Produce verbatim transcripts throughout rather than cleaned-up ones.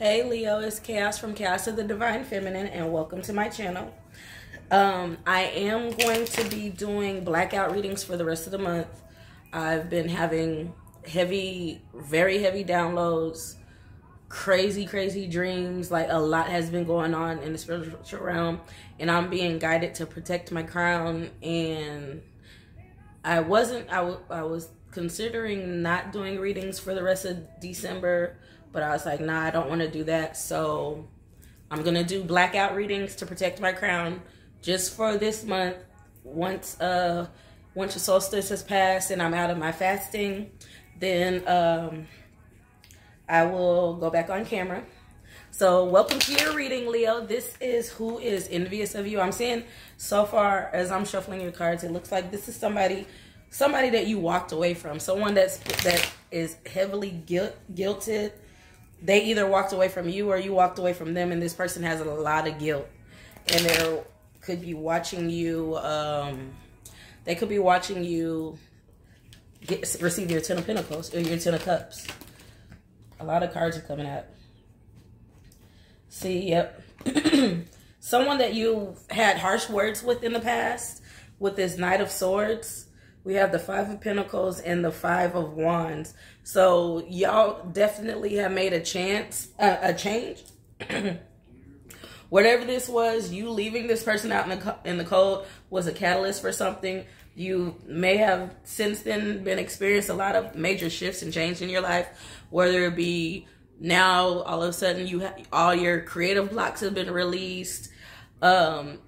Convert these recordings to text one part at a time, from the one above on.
Hey Leo, it's Chaos from Chaos of the Divine Feminine and welcome to my channel. Um, I am going to be doing blackout readings for the rest of the month. I've been having heavy, very heavy downloads, crazy, crazy dreams. Like a lot has been going on in the spiritual realm and I'm being guided to protect my crown. And I wasn't, I, w I was considering not doing readings for the rest of December, but I was like, nah, I don't want to do that. So I'm going to do blackout readings to protect my crown just for this month. Once uh, winter solstice has passed and I'm out of my fasting, then um, I will go back on camera. So welcome to your reading, Leo. This is who is envious of you. I'm seeing so far as I'm shuffling your cards, it looks like this is somebody somebody that you walked away from. Someone that's, that is heavily guilt, guilted. They either walked away from you or you walked away from them, and this person has a lot of guilt, and they could be watching you. Um, they could be watching you get, receive your Ten of Pentacles or your Ten of Cups. A lot of cards are coming out. See, yep. Someone that you had harsh words with in the past with this Knight of Swords. We have the Five of Pentacles and the Five of Wands. So y'all definitely have made a chance, uh, a change. Whatever this was, you leaving this person out in the, in the cold was a catalyst for something. You may have since then been experienced a lot of major shifts and change in your life, whether it be now all of a sudden you ha all your creative blocks have been released, um,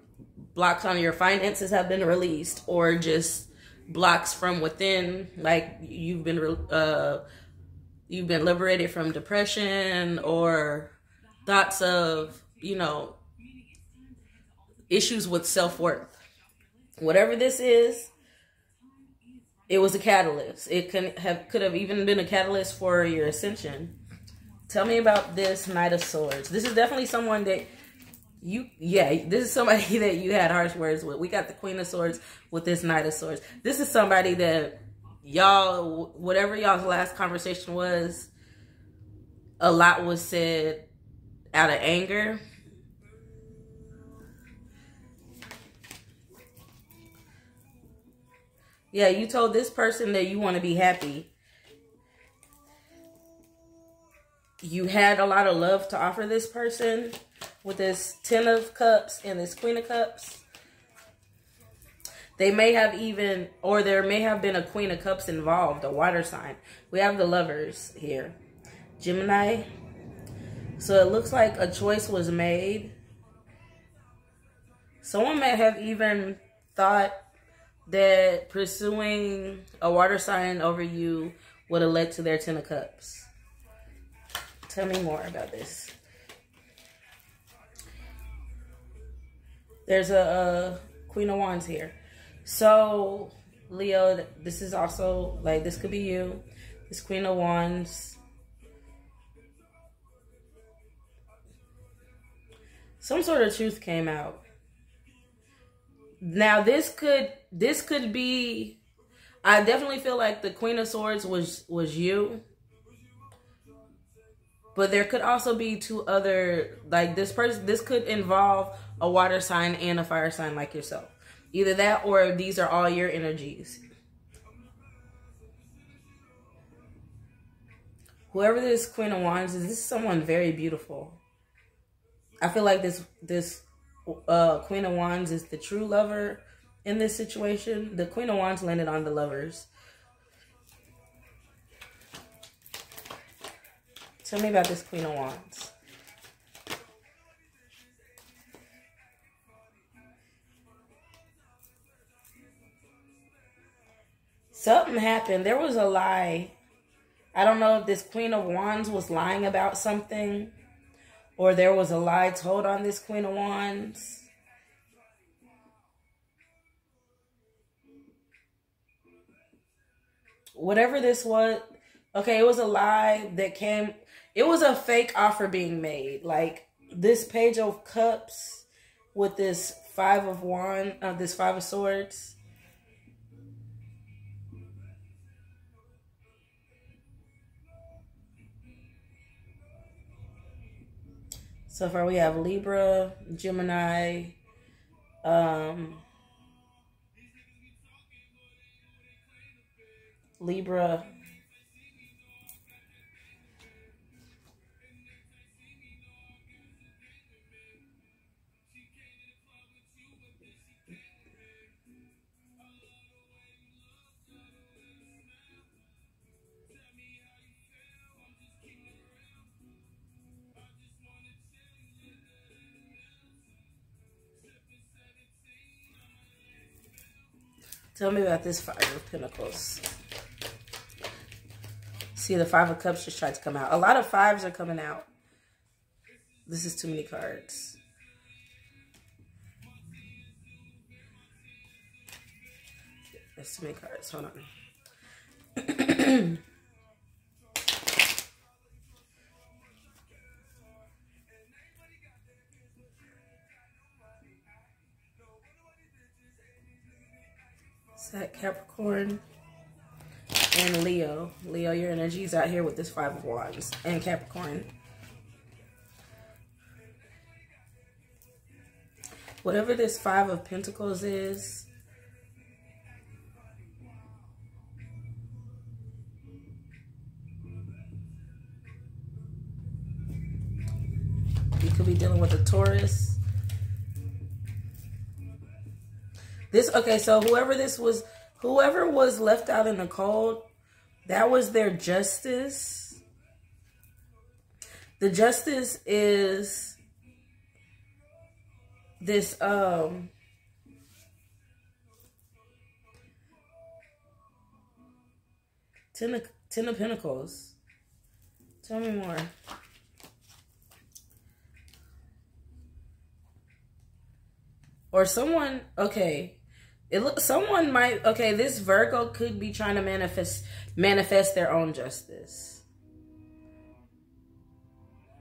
blocks on your finances have been released, or just blocks from within, like you've been uh you've been liberated from depression or thoughts of, you know, issues with self-worth. Whatever this is, it was a catalyst. It can have could have even been a catalyst for your ascension. Tell me about this Knight of Swords. This is definitely someone that You, yeah, this is somebody that you had harsh words with. We got the Queen of Swords with this Knight of Swords. This is somebody that y'all, whatever y'all's last conversation was, a lot was said out of anger. Yeah, you told this person that you want to be happy. You had a lot of love to offer this person. With this Ten of Cups and this Queen of Cups. They may have even, or there may have been a Queen of Cups involved, a water sign. We have the Lovers here. Gemini. So it looks like a choice was made. Someone may have even thought that pursuing a water sign over you would have led to their Ten of Cups. Tell me more about this. There's a, a Queen of Wands here. So, Leo, this is also, like, this could be you. This Queen of Wands. Some sort of truth came out. Now, this could, this could be, I definitely feel like the Queen of Swords was, was you. But there could also be two other, like, this person, this could involve a water sign and a fire sign like yourself. Either that or these are all your energies. Whoever this Queen of Wands is, this is someone very beautiful. I feel like this this uh, Queen of Wands is the true lover in this situation. The Queen of Wands landed on the Lovers. Tell me about this Queen of Wands. Something happened. There was a lie. I don't know if this Queen of Wands was lying about something, or there was a lie told on this Queen of Wands. Whatever this was, okay, it was a lie that came. It was a fake offer being made. Like this Page of Cups with this Five of Wands, uh, this Five of Swords. So far we have Libra, Gemini, um, Libra, tell me about this Five of Pentacles. See, the Five of Cups just tried to come out. A lot of fives are coming out. This is too many cards. That's too many cards. Hold on. That Capricorn and Leo. Leo, your energy is out here with this Five of Wands and Capricorn. Whatever this Five of Pentacles is, you could be dealing with a Taurus. This, okay, so whoever this was, whoever was left out in the cold, that was their justice. The justice is this, um, ten of, ten of Pentacles. Tell me more. Or someone, okay. It look, someone might, okay, this Virgo could be trying to manifest manifest their own justice.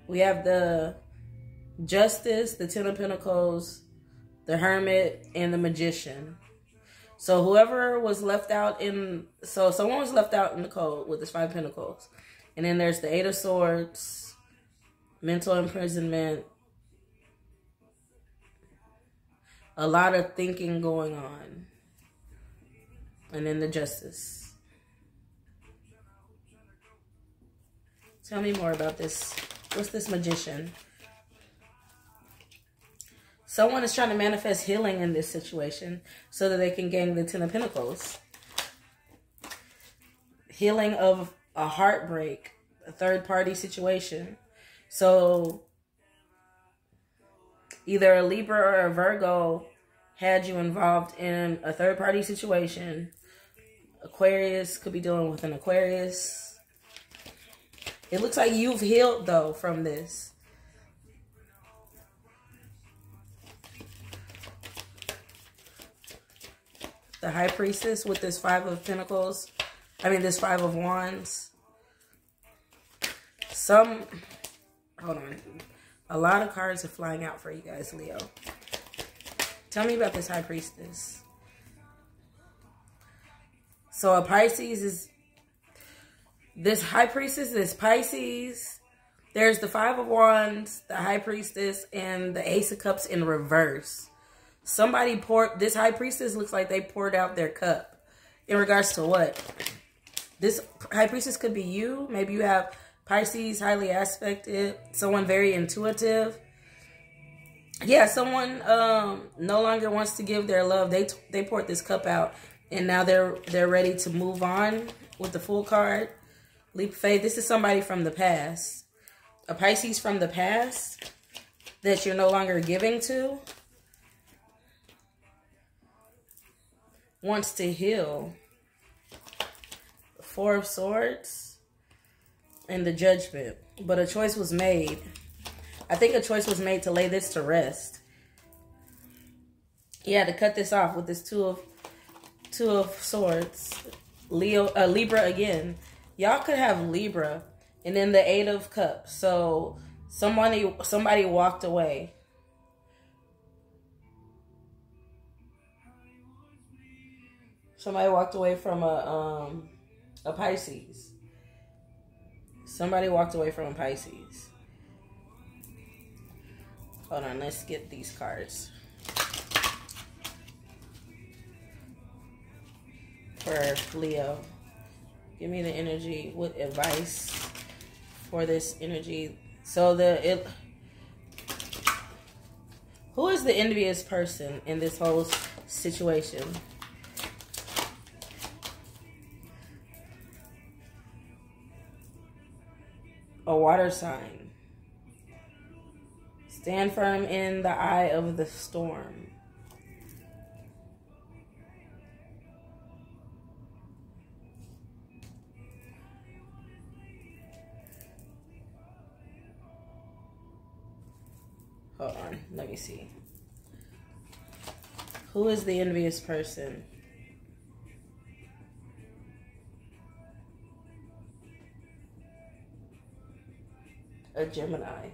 We have the Justice, the Ten of Pentacles, the Hermit, and the Magician. So whoever was left out in, so someone was left out in the cold with this Five of Pentacles. And then there's the Eight of Swords, mental imprisonment, a lot of thinking going on. And then the Justice. Tell me more about this. What's this Magician? Someone is trying to manifest healing in this situation so that they can gain the Ten of Pentacles. Healing of a heartbreak, a third party situation. So either a Libra or a Virgo had you involved in a third-party situation. Aquarius could be dealing with an Aquarius. It looks like you've healed, though, from this. The High Priestess with this Five of Pentacles. I mean, this Five of Wands. Some... Hold on. A lot of cards are flying out for you guys, Leo. Tell me about this High Priestess. So a Pisces is... This High Priestess, this Pisces. There's the Five of Wands, the High Priestess, and the Ace of Cups in reverse. Somebody poured... This High Priestess looks like they poured out their cup. In regards to what? This High Priestess could be you. Maybe you have... Pisces, highly aspected, someone very intuitive. Yeah, someone um, no longer wants to give their love. They they poured this cup out, and now they're they're ready to move on with the Fool card. Leap of faith. This is somebody from the past, a Pisces from the past that you're no longer giving to. Wants to heal. Four of Swords. And the Judgment, but a choice was made. I think a choice was made to lay this to rest. Yeah, to cut this off with this two of two of swords. Leo, uh, Libra again. Y'all could have Libra, and then the Eight of Cups. So somebody somebody walked away. Somebody walked away from a um, a Pisces. Somebody walked away from a Pisces. Hold on, let's get these cards for Leo. Give me the energy with advice for this energy. So the it, who is the envious person in this whole situation? A water sign. Stand firm in the eye of the storm. Hold on, let me see. Who is the envious person? A Gemini.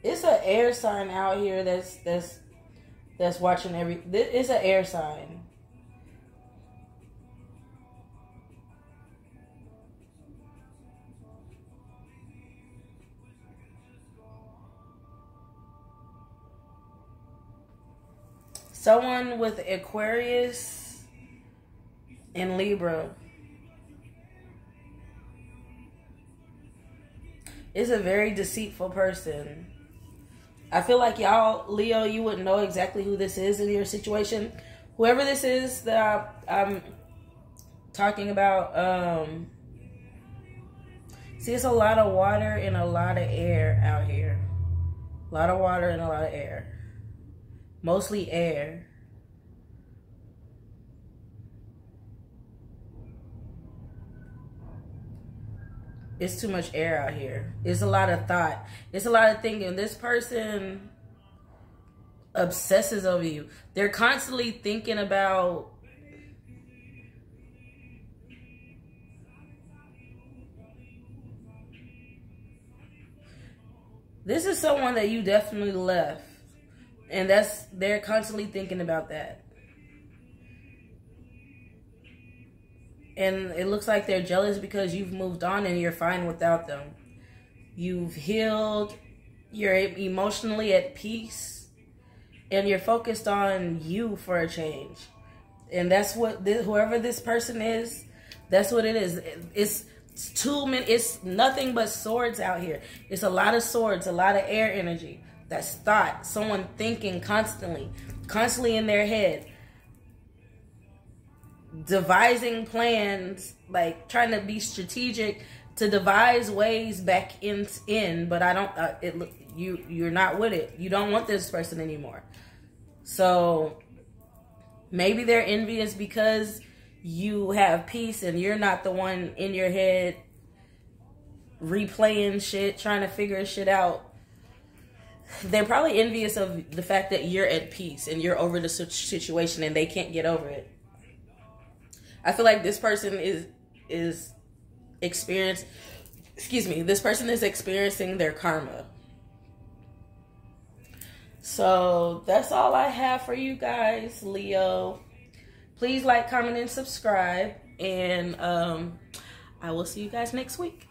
It's an air sign out here that's that's that's watching every. It's an air sign. Someone with Aquarius and Libra. It's a very deceitful person. I feel like y'all, Leo, you wouldn't know exactly who this is in your situation. Whoever this is that I, I'm talking about, um, see, it's a lot of water and a lot of air out here. A lot of water and a lot of air. Mostly air. It's too much air out here. It's a lot of thought. It's a lot of thinking. This person obsesses over you. They're constantly thinking about this is someone that you definitely left. And that's they're constantly thinking about that. And it looks like they're jealous because you've moved on and you're fine without them. You've healed, you're emotionally at peace, and you're focused on you for a change. And that's what, this, whoever this person is, that's what it is. It's too many, it's nothing but swords out here. It's a lot of swords, a lot of air energy. That's thought, someone thinking constantly, constantly in their head. Devising plans, like trying to be strategic to devise ways back in, in but I don't, uh, it, you, you're not with it. You don't want this person anymore. So maybe they're envious because you have peace and you're not the one in your head replaying shit, trying to figure shit out. They're probably envious of the fact that you're at peace and you're over the situation and they can't get over it. I feel like this person is is experience excuse me, this person is experiencing their karma. So that's all I have for you guys, Leo. Please like, comment, and subscribe. And um I will see you guys next week.